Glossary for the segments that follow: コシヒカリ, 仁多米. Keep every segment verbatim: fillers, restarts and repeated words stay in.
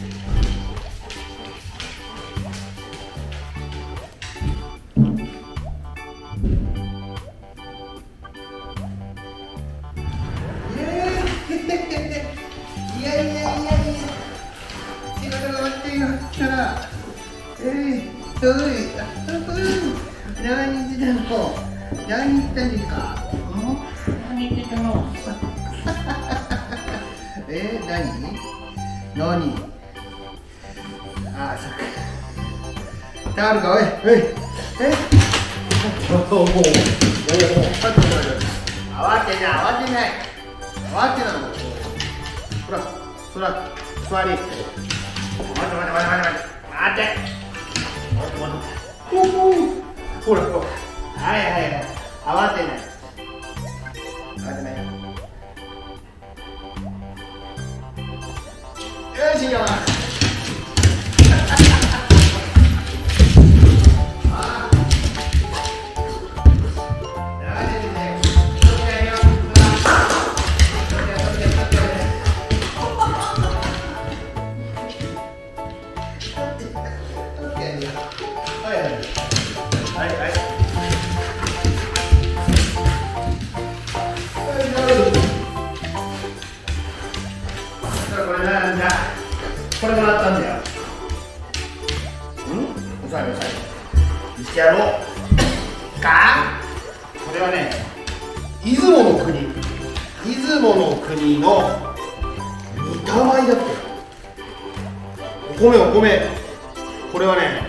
生ゴミはダメだよ。生ゴミはね。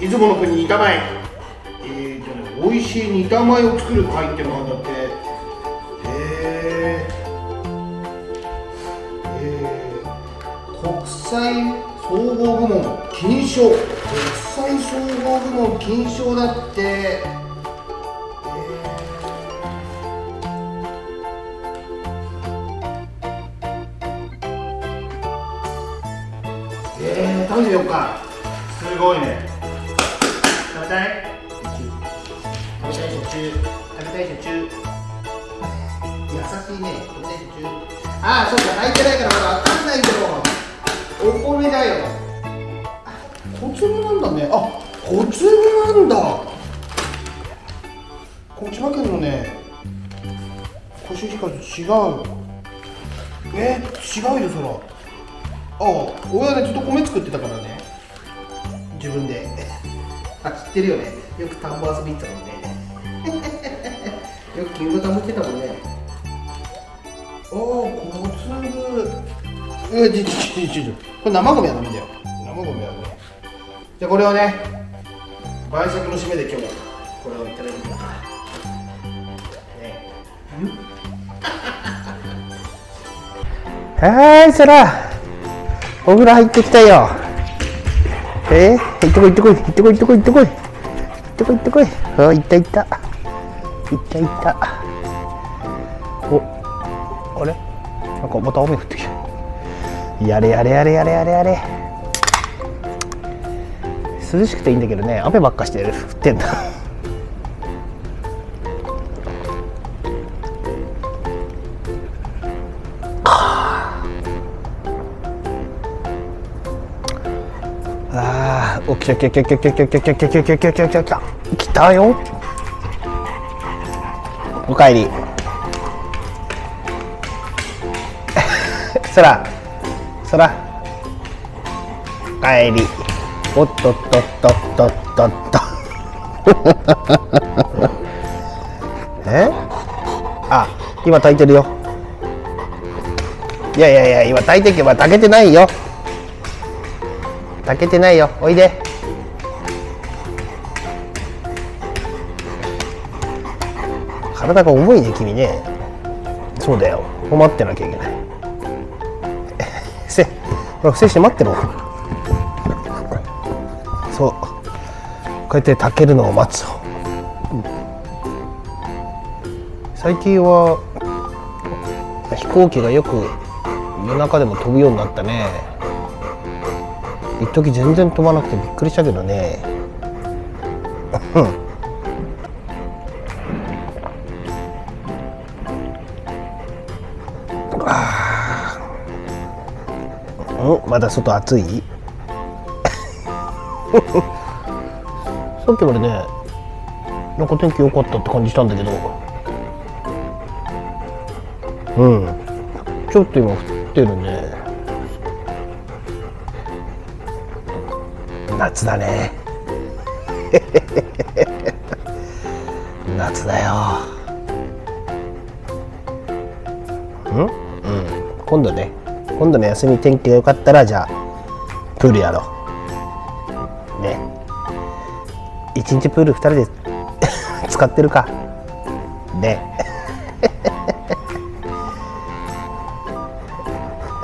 じゃあこれをね、晩酌の締めで今日これをいただきます。ね。はーい、そら。お風呂入ってきたよ。えー、行ってこい行ってこい行ってこい行ってこい行ってこい行ってこい行ってこい。あ、行った行った。行った行った。お、あれ？なんかまた雨降ってきた。やれやれやれやれやれやれ、涼しくていいんだけどね、雨ばっかしてる、降ってんだあー、お、来た来た来た来た来た来た来た来た来た来た来たよ、おかえりそらそら、おかえり。おっとっとっとっとっとっと。え？あ、今炊いてるよ。いやいやいや、今炊いてけば炊けてないよ。炊けてないよ。おいで。体が重いね、君ね。そうだよ。困ってなきゃいけない。伏せして待ってろ。そう、こうやって炊けるのを待つ、うん、最近は飛行機がよく夜中でも飛ぶようになったね。一時全然飛ばなくてびっくりしたけどねうん、まだ外暑いさっきまでね、なんか天気良かったって感じしたんだけど、うん、ちょっと今降ってるね。夏だね夏だよ。うん、うん、今度ね、今度の休み天気が良かったら、じゃあプールやろうね。一日プールふたりで使ってるかね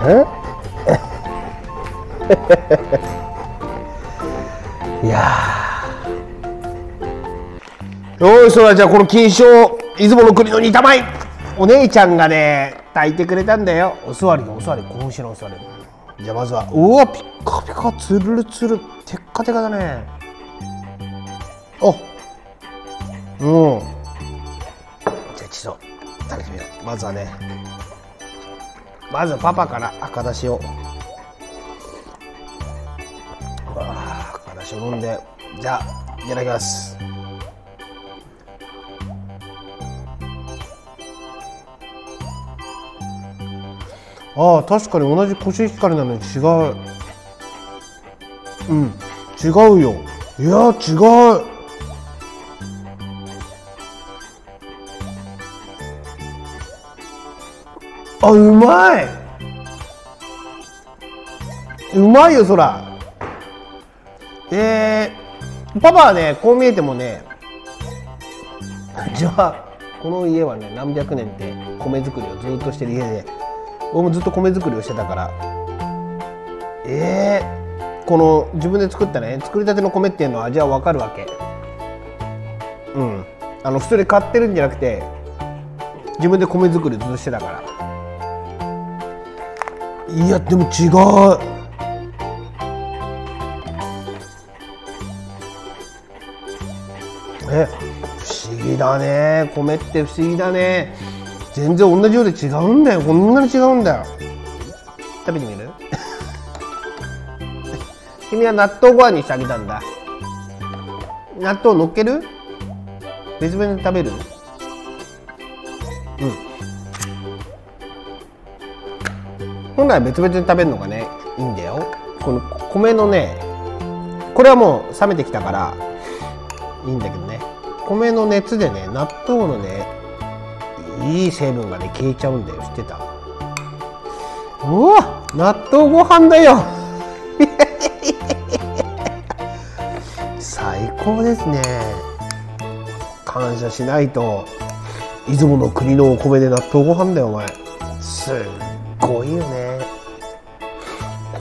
うんいやー、よーい、そら、じゃあこの金賞、出雲の国の煮たまい、お姉ちゃんがね炊いてくれたんだよ。お座りお座り、こうしろお座り。じゃあまずは、うわ、ピッカピカ、ツルツル、テッカテカだね。あっ、うん、じゃあちょっと食べてみよう。まずはね、まずパパから赤だしを、あ、赤だしを飲んで、じゃあいただきます。あー、確かに同じコシヒカリなのに違う。うん、違うよ。いやー、違う。あ、うまい、うまいよ、そら。えー、パパはね、こう見えてもね、じゃあこの家はね、何百年って米作りをずっとしてる家で、俺もずっと米作りをしてたから、えー、この自分で作ったね、作りたての米っていうのは味は分かるわけ。うん、あの普通に買ってるんじゃなくて、自分で米作りずっとしてたから。いや、でも違う。え、不思議だね、米って不思議だね。全然同じようで違うんだよ、こんなに違うんだよ。食べてみる君は納豆ご飯にしてあげたんだ。納豆乗っける？別々に食べる？うん、本来別々に食べるのがね、いいんだよ。この米のね、これはもう冷めてきたからいいんだけどね、米の熱でね、納豆のね、いい成分がね、消えちゃうんだよ。知ってた？うわ、納豆ご飯だよ最高ですね。感謝しないと。出雲の国のお米で納豆ご飯だよ、お前。すごいよね。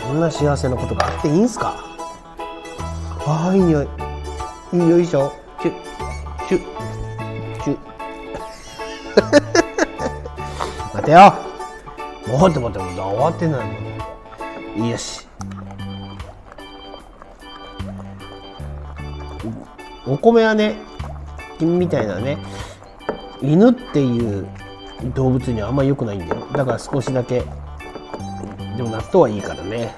こんな幸せなことがあっていいんすか？ああ、いい匂い、いい匂いでしょ。チュッチュッチュッ待てよ、待って待って待って、終わってないの。よし、お米はね、君みたいなね、犬っていう動物にはあんまり良くないんだよ。だから少しだけ。でも納豆はいいからね。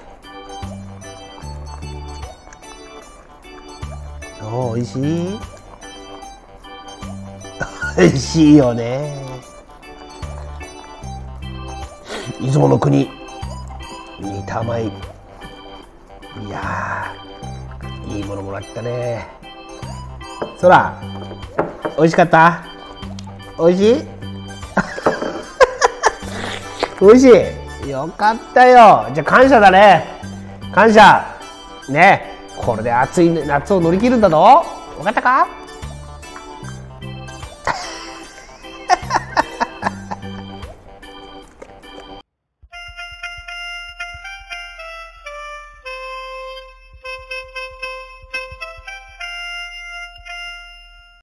おお、いしいおいしいよね。出雲の国煮たまい、いやー、いいものもらったね。そら、おいしかった？おいしい？おいしい、よかったよ。じゃあ感謝だね、感謝ね。これで暑い夏を乗り切るんだぞ。分かったか？